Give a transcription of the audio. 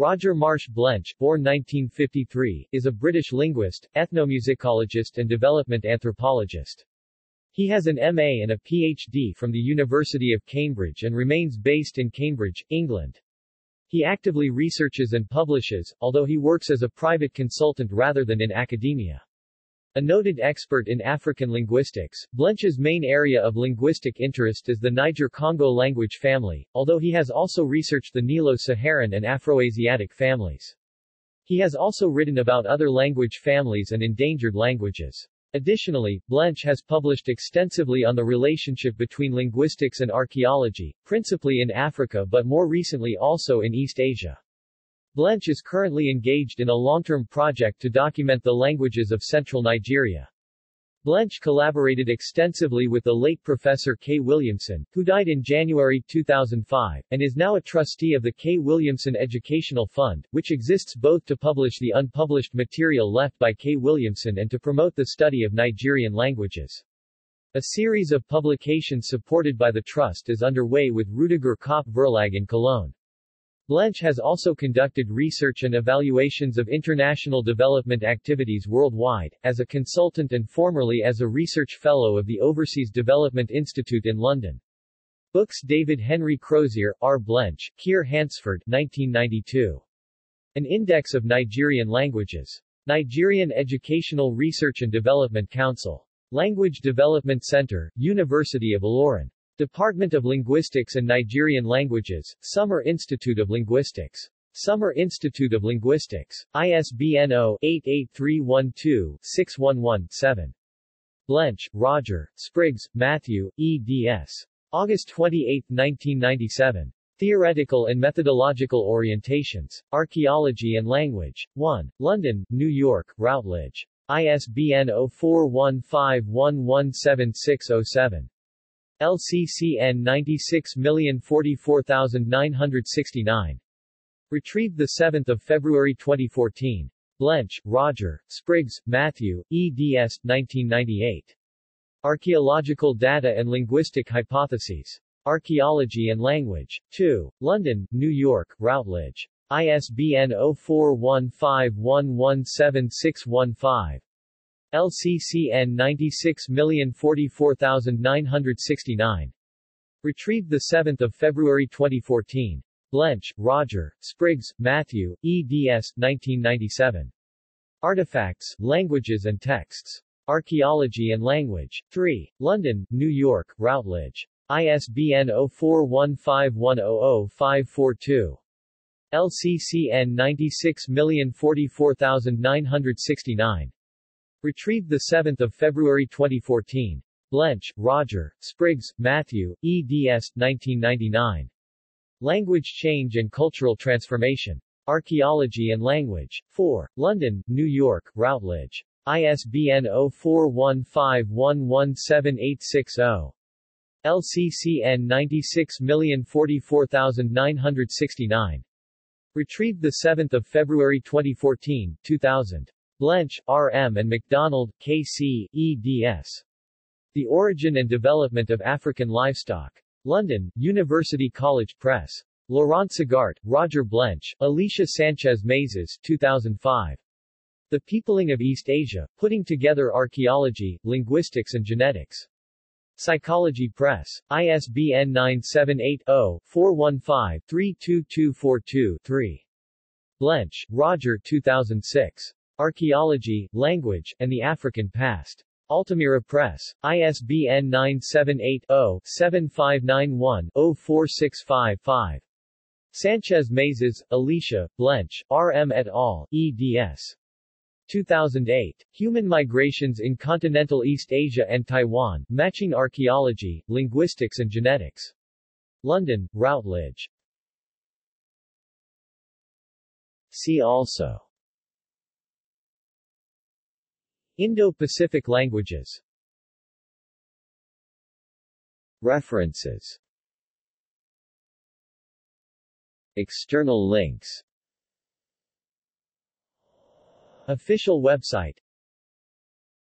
Roger Marsh Blench, born 1953, is a British linguist, ethnomusicologist and development anthropologist. He has an MA and a PhD from the University of Cambridge and remains based in Cambridge, England. He actively researches and publishes, although he works as a private consultant rather than in academia. A noted expert in African linguistics, Blench's main area of linguistic interest is the Niger-Congo language family, although he has also researched the Nilo-Saharan and Afroasiatic families. He has also written about other language families and endangered languages. Additionally, Blench has published extensively on the relationship between linguistics and archaeology, principally in Africa but more recently also in East Asia. Blench is currently engaged in a long-term project to document the languages of central Nigeria. Blench collaborated extensively with the late Professor K. Williamson, who died in January 2005, and is now a trustee of the K. Williamson Educational Fund, which exists both to publish the unpublished material left by K. Williamson and to promote the study of Nigerian languages. A series of publications supported by the trust is underway with Rudiger Kopp Verlag in Cologne. Blench has also conducted research and evaluations of international development activities worldwide, as a consultant and formerly as a research fellow of the Overseas Development Institute in London. Books: David Henry Crozier, R. Blench, Keir Hansford, 1992. An Index of Nigerian Languages. Nigerian Educational Research and Development Council. Language Development Centre, University of Ilorin. Department of Linguistics and Nigerian Languages, Summer Institute of Linguistics. Summer Institute of Linguistics. ISBN 0-88312-611-7. Blench, Roger, Spriggs, Matthew, eds. August 28, 1997. Theoretical and Methodological Orientations, Archaeology and Language. 1. London, New York, Routledge. ISBN 0415117607. LCCN 96044969. Retrieved 7 February 2014. Blench, Roger, Spriggs, Matthew, eds. 1998. Archaeological Data and Linguistic Hypotheses. Archaeology and Language. 2. London, New York, Routledge. ISBN 0415117615. LCCN 96044969. Retrieved 7 February 2014. Blench, Roger, Spriggs, Matthew, eds. 1997. Artifacts, Languages and Texts. Archaeology and Language. 3. London, New York, Routledge. ISBN 0415100542. LCCN 96044969. Retrieved 7 February 2014. Blench, Roger, Spriggs, Matthew, eds. 1999. Language Change and Cultural Transformation. Archaeology and Language. 4. London, New York, Routledge. ISBN 0415117860. LCCN 96044969. Retrieved 7 February 2014, 2000. Blench, R. M. and MacDonald, K. C., eds. The Origin and Development of African Livestock. London, University College Press. Laurent Sagart, Roger Blench, Alicia Sanchez-Mazas, 2005. The Peopling of East Asia, Putting Together Archaeology, Linguistics and Genetics. Psychology Press. ISBN 978-0-415-32242-3. Blench, Roger, 2006. Archaeology, Language, and the African Past. Altamira Press. ISBN 978-0-7591-04655. Sanchez-Mazas, Alicia, Blench, R. M. et al., eds. 2008. Human Migrations in Continental East Asia and Taiwan, Matching Archaeology, Linguistics and Genetics. London, Routledge. See also: Indo-Pacific languages. References. External links. Official website.